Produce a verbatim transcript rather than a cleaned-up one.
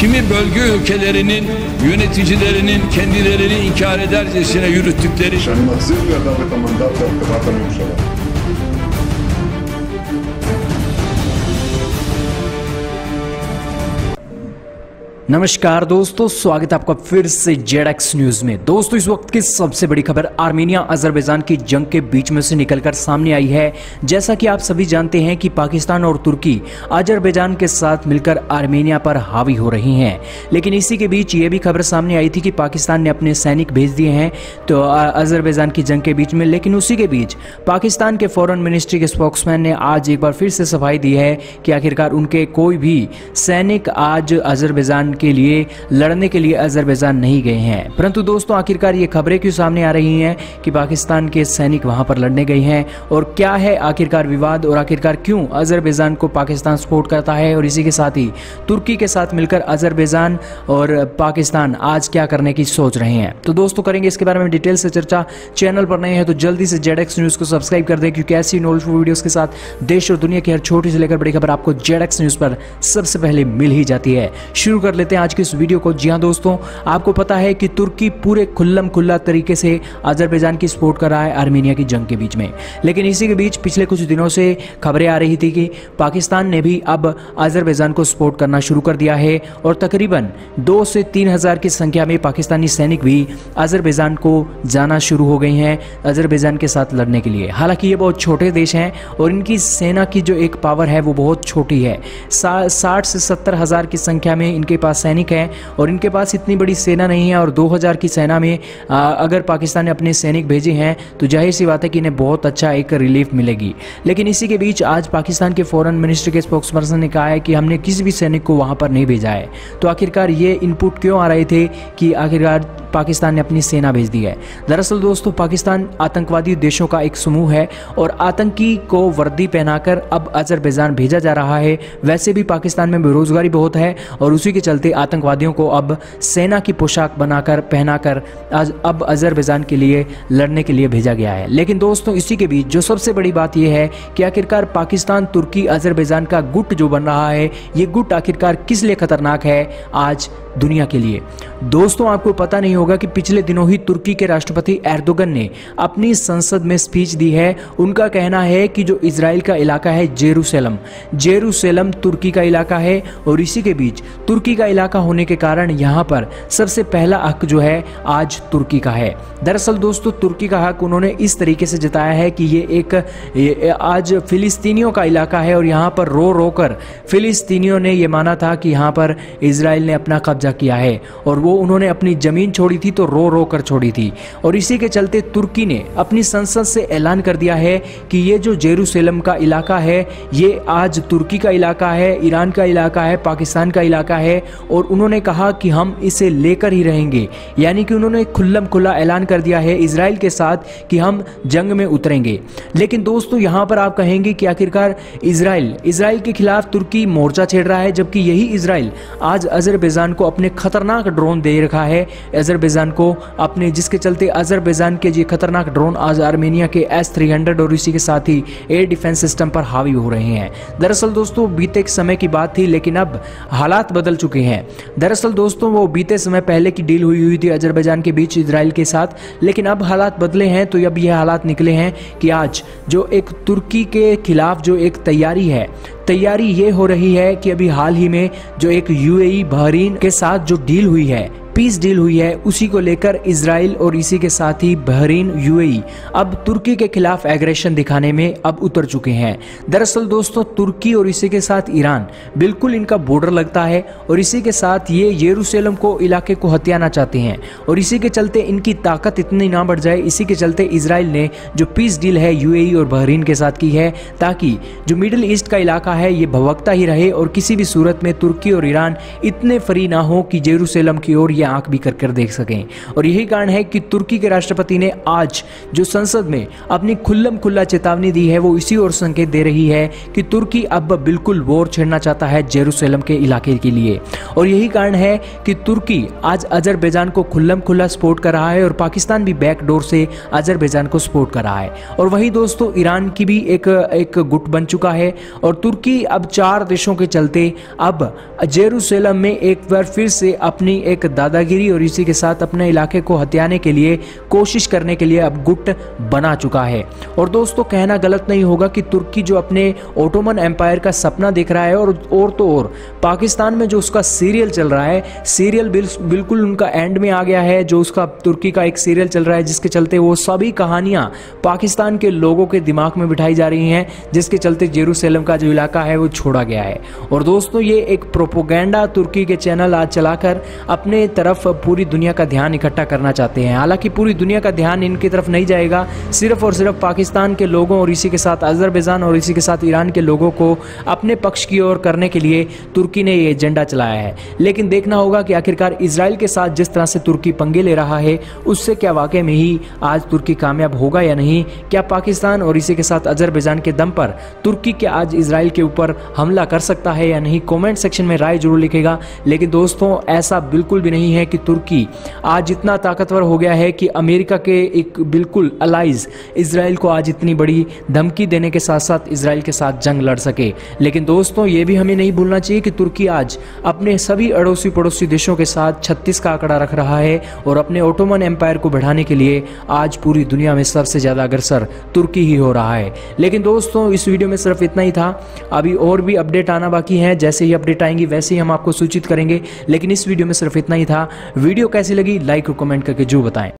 kimi bölge ülkelerinin yöneticilerinin kendilerini inkar edercesine yürüttükleri नमस्कार दोस्तों, स्वागत है आपका फिर से जेडएक्स न्यूज में। दोस्तों, इस वक्त की सबसे बड़ी खबर आर्मेनिया अजरबैजान की जंग के बीच में से निकलकर सामने आई है। जैसा कि आप सभी जानते हैं कि पाकिस्तान और तुर्की अजरबैजान के साथ मिलकर आर्मेनिया पर हावी हो रही हैं, लेकिन इसी के बीच ये भी खबर सामने आई थी कि पाकिस्तान ने अपने सैनिक भेज दिए हैं तो अजरबैजान की जंग के बीच में। लेकिन उसी के बीच पाकिस्तान के फॉरेन मिनिस्ट्री के स्पोक्समैन ने आज एक बार फिर से सफाई दी है कि आखिरकार उनके कोई भी सैनिक आज अजरबैजान के लिए लड़ने के लिए अजरबैजान नहीं गए हैं। परंतु दोस्तों, आखिरकार ये खबरें क्यों सामने आ रही हैं कि पाकिस्तान के सैनिक वहां पर लड़ने गए हैं, और क्या है आखिरकार विवाद, और आखिरकार क्यों अजरबैजान को पाकिस्तान सपोर्ट करता है, और इसी के साथ ही तुर्की के साथ मिलकर अजरबैजान और पाकिस्तान आज क्या करने की सोच रहे हैं। तो दोस्तों, करेंगे इसके बारे में डिटेल से चर्चा। चैनल पर नए हैं तो जल्दी से जेडएक्स न्यूज को सब्सक्राइब कर दें, क्योंकि ऐसी नॉलेजफुल वीडियोस के साथ देश और दुनिया की हर छोटी से लेकर बड़ी खबर आपको जेडएक्स न्यूज पर सबसे पहले मिल ही जाती है। शुरू कर लेते हैं आज के इस वीडियो को। जी हां दोस्तों, आपको पता है कि तुर्की पूरे खुल्लम खुल्ला तरीके से अजरबैजान की सपोर्ट कर रहा है आर्मेनिया की जंग के बीच में। लेकिन इसी के बीच पिछले कुछ दिनों से खबरें आ रही थी कि पाकिस्तान ने भी अब अजरबैजान को सपोर्ट करना शुरू कर दिया है, और तकरीबन दो से तीन हजार की संख्या में पाकिस्तानी सैनिक भी अजरबैजान को जाना शुरू हो गए हैं अजरबैजान के साथ लड़ने के लिए। हालांकि ये बहुत छोटे देश हैं और इनकी सेना की जो एक पावर है वो बहुत छोटी है। साठ से सत्तर हजार की संख्या में इनके पास सैनिक हैं और इनके पास इतनी बड़ी सेना नहीं है, और दो हज़ार की सेना में आ, अगर पाकिस्तान ने अपने सैनिक भेजे हैं तो जाहिर सी बात है कि इन्हें बहुत अच्छा एक रिलीफ मिलेगी। लेकिन इसी के बीच आज पाकिस्तान के फॉरेन मिनिस्ट्री के स्पोक्सपर्सन ने कहा है कि हमने किसी भी सैनिक को वहां पर नहीं भेजा है। तो आखिरकार ये इनपुट क्यों आ रहे थे कि आखिरकार पाकिस्तान ने अपनी सेना भेज दी है। दरअसल दोस्तों, पाकिस्तान आतंकवादी देशों का एक समूह है और आतंकी को वर्दी पहनाकर अब अजरबैजान भेजा जा रहा है। वैसे भी पाकिस्तान में बेरोजगारी बहुत है और उसी के चलते आतंकवादियों को अब सेना की पोशाक बनाकर पहनाकर अब अजरबैजान के लिए लड़ने के लिए भेजा गया है। लेकिन दोस्तों, इसी के बीच जो सबसे बड़ी बात यह है कि आखिरकार पाकिस्तान तुर्की अजरबैजान का गुट जो बन रहा है, ये गुट आखिरकार किस लिए खतरनाक है आज दुनिया के लिए। दोस्तों, आपको पता नहीं होगा कि पिछले दिनों ही तुर्की के राष्ट्रपति एर्दोगन ने अपनी संसद में स्पीच दी है। उनका कहना है कि जो इजराइल का इलाका है जेरूसलम, जेरूसलम तुर्की का इलाका है, और इसी के बीच तुर्की का इलाका होने के कारण यहाँ पर सबसे पहला हक जो है आज तुर्की का है। दरअसल दोस्तों, तुर्की का हक उन्होंने इस तरीके से जताया है कि ये एक ये आज फिलिस्तीनियों का इलाका है, और यहाँ पर रो रो कर फिलिस्तीनियों ने यह माना था कि यहाँ पर इजराइल ने अपना कब्जा किया है, और वो उन्होंने अपनी जमीन छोड़ी थी तो रो रो कर छोड़ी थी। और इसी के चलते तुर्की ने अपनी संसद से ऐलान कर दिया है कि ये जो जेरूसलम का इलाका है ये आज तुर्की का इलाका है, ईरान का इलाका है, पाकिस्तान का इलाका है, और उन्होंने कहा कि हम इसे लेकर ही रहेंगे। यानी कि उन्होंने खुल्लम खुल्ला ऐलान कर दिया है इजराइल के साथ कि हम जंग में उतरेंगे। लेकिन दोस्तों, यहाँ पर आप कहेंगे कि आखिरकार इजराइल इजराइल के खिलाफ तुर्की मोर्चा छेड़ रहा है, जबकि यही इजराइल आज अजरबैजान को अपने खतरनाक ड्रोन दे रखा है अजरबैजान को अपने, जिसके चलते अजरबैजान के ये खतरनाक ड्रोन आज आर्मेनिया के एस थ्री हंड्रेड और इसी के साथ ही एयर डिफेंस सिस्टम पर हावी हो रहे हैं। दरअसल दोस्तों, बीते एक समय की बात थी, लेकिन अब हालात बदल चुके हैं। दरअसल दोस्तों, वो बीते समय पहले की डील हुई हुई थी अजरबैजान के बीच इजराइल के साथ, लेकिन अब हालात बदले हैं। तो अब ये हालात निकले हैं कि आज जो एक तुर्की के खिलाफ जो एक तैयारी है, तैयारी ये हो रही है कि अभी हाल ही में जो एक यूएई बहरीन के साथ जो डील हुई है, पीस डील हुई है, उसी को लेकर इजराइल और इसी के साथ ही बहरीन यूएई अब तुर्की के खिलाफ एग्रेशन दिखाने में अब उतर चुके हैं। दरअसल दोस्तों, तुर्की और इसी के साथ ईरान बिल्कुल इनका बॉर्डर लगता है, और इसी के साथ ये यरूशलेम को इलाके को हथियाना चाहते हैं, और इसी के चलते इनकी ताकत इतनी ना बढ़ जाए, इसी के चलते इजराइल ने जो पीस डील है यूएई और बहरीन के साथ की है, ताकि जो मिडिल ईस्ट का इलाका है ये भवकता ही रहे और किसी भी सूरत में तुर्की और ईरान इतने फ्री ना हो कि यरूशलेम की ओर आंख भी कर कर देख सकें। और यही कारण है कि तुर्की के राष्ट्रपति ने आज जो संसद में अपनी खुल्लम खुल्ला चेतावनी दी है वो इसी ओर संकेत दे रही है कि तुर्की अब बिल्कुल वॉर छेड़ना चाहता है जेरूसलम के इलाके के लिए। और यही कारण है कि तुर्की आज अजरबैजान को खुल्लम खुल्ला सपोर्ट कर रहा है और पाकिस्तान भी बैकडोर से अजरबैजान को सपोर्ट कर रहा है। और वही दोस्तों ईरान की भी एक एक गुट बन चुका है और तुर्की अब चार देशों के चलते अब जेरूसलम में एक बार फिर से अपनी एक दादागिरी और इसी के साथ अपने इलाके को हथियाने के लिए कोशिश करने के लिए अब गुट बना चुका है। और दोस्तों कहना गलत नहीं होगा कि तुर्की जो अपने ऑटोमन एम्पायर का सपना देख रहा है और और तो और पाकिस्तान में जो उसका सीरियल चल रहा है, सीरियल बिल्कुल उनका एंड में आ गया है। जो उसका तुर्की का एक सीरियल चल रहा है जिसके चलते वो सभी कहानियां पाकिस्तान के लोगों के दिमाग में बिठाई जा रही हैं, जिसके चलते जेरूसलम का जो इलाका है वो छोड़ा गया है। और दोस्तों ये एक प्रोपोगेंडा तुर्की के चैनल आज चलाकर अपने तरफ पूरी दुनिया का ध्यान इकट्ठा करना चाहते हैं। हालांकि पूरी दुनिया का ध्यान इनकी तरफ नहीं जाएगा, सिर्फ और सिर्फ पाकिस्तान के लोगों और इसी के साथ अजरबैजान और इसी के साथ ईरान के लोगों को अपने पक्ष की ओर करने के लिए तुर्की ने ये एजेंडा चलाया है। लेकिन देखना होगा कि आखिरकार इजराइल के साथ जिस तरह से तुर्की पंगे ले रहा है उससे क्या वाकई में ही आज तुर्की कामयाब होगा या नहीं। क्या पाकिस्तान और इसी के साथ अजरबैजान के दम पर तुर्की क्या आज इजराइल के ऊपर हमला कर सकता है या नहीं, कमेंट सेक्शन में राय जरूर लिखेगा। लेकिन दोस्तों ऐसा बिल्कुल भी नहीं है कि तुर्की आज इतना ताकतवर हो गया है कि अमेरिका के एक बिल्कुल अलाइज इजराइल को आज इतनी बड़ी धमकी देने के साथ साथ इजराइल के साथ जंग लड़ सके। लेकिन दोस्तों ये भी हमें नहीं भूलना चाहिए कि तुर्की आज अपने सभी अड़ोसी पड़ोसी देशों के साथ छत्तीस का आंकड़ा रख रहा है और अपने ऑटोमन एम्पायर को बढ़ाने के लिए आज पूरी दुनिया में सबसे ज़्यादा अग्रसर तुर्की ही हो रहा है। लेकिन दोस्तों इस वीडियो में सिर्फ इतना ही था। अभी और भी अपडेट आना बाकी है, जैसे ही अपडेट आएंगी वैसे ही हम आपको सूचित करेंगे। लेकिन इस वीडियो में सिर्फ इतना ही था। वीडियो कैसी लगी लाइक और कमेंट करके जो बताएं।